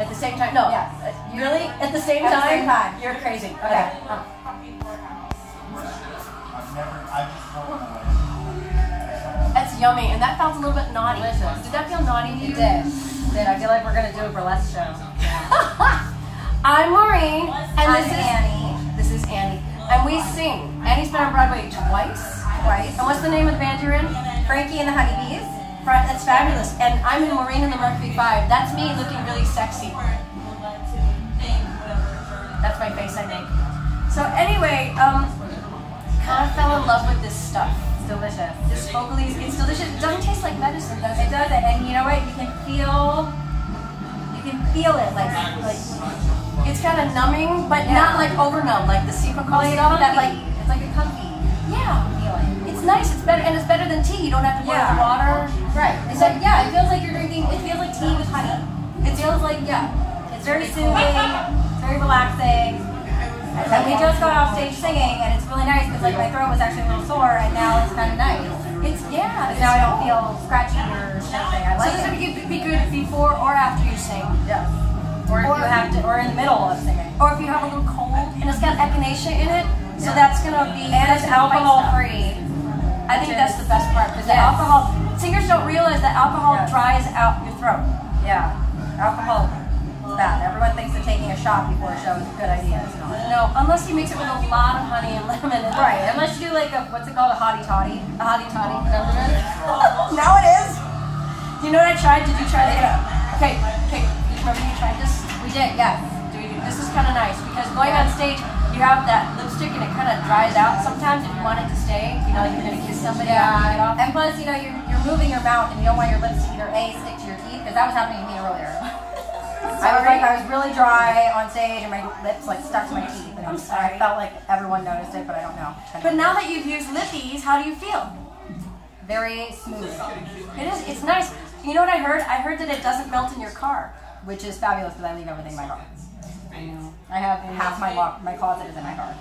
At the same time? No. Yeah. Really? At the same time? At the same time. You're crazy. Okay. That's yummy, and that felt a little bit naughty. Delicious. Did that feel naughty to you? It did. It did. I feel like we're going to do a burlesque show. I'm Maureen, and this is Annie. And we sing. Annie's been on Broadway twice. Twice. And what's the name of the band you're in? Frankie and the Honeybees. That's fabulous. And I'm in Maureen and the Mercury 5. That's me looking really sexy. That's my face, I think. So anyway, kind of fell in love with this stuff. It's delicious. This Vocal Eze, it's delicious. It doesn't taste like medicine, does it? It doesn't. And you know what? You can feel it, like it's kind of numbing, but not like overnumb, like the secret coffee. It's like a comfy. Yeah. Feeling. It's nice. It's better, and it's better than tea. You don't have to boil the water. Right. It's like it feels like you're drinking. It feels like tea with honey. It feels like It's very soothing. It's very relaxing. And we just got off stage singing, and it's really nice because like my throat was actually a little sore, and now it's kind of nice. It's now I don't feel scratchy or nothing. I like it. So this would be good before or after you sing. Yes. Or in the middle of singing. Or if you have a little cold, and it's got echinacea in it, so that's going to be... And it's alcohol-free. I think that's the best part, because the alcohol... Singers don't realize that alcohol dries out your throat. Yeah. Alcohol is bad. Everyone thinks that taking a shot before a show is a good idea. It's not. No, unless you mix it with a lot of honey and lemon. Right, unless you do like a, what's it called, a hottie toddy. A hottie toddy. Now it is. You know what I tried? Did you try that? Okay. Remember you tried this? We did, This is kind of nice because going on stage, you have that lipstick and it kind of dries out sometimes if you want it to stay. You know, you're going to kiss somebody and it off. And plus, you know, you're moving your mouth and you don't want your lips to either A, stick to your teeth, because that was happening to me earlier. I was really dry on stage and my lips like stuck to my teeth. And I'm sorry. I felt like everyone noticed it, but I don't know. But now that you've used lippies, how do you feel? Very smooth. It is. It's nice. You know what I heard? I heard that it doesn't melt in your car, which is fabulous because I leave everything in my car. I know. I have half my closet is in my car.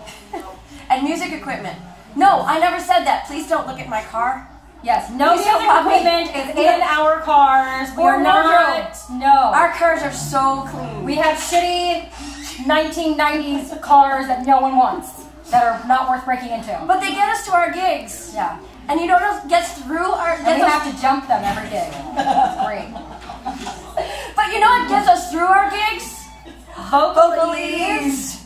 And music equipment. No, I never said that. Please don't look at my car. Yes, no music equipment is in our cars. We're not. No. Our cars are so clean. We have shitty 1990s cars that no one wants, that are not worth breaking into. But they get us to our gigs. Yeah. And you know what gets through our gigs? We have to jump them every gig. That's great. But you know what gets us through our gigs? Vocal Eze.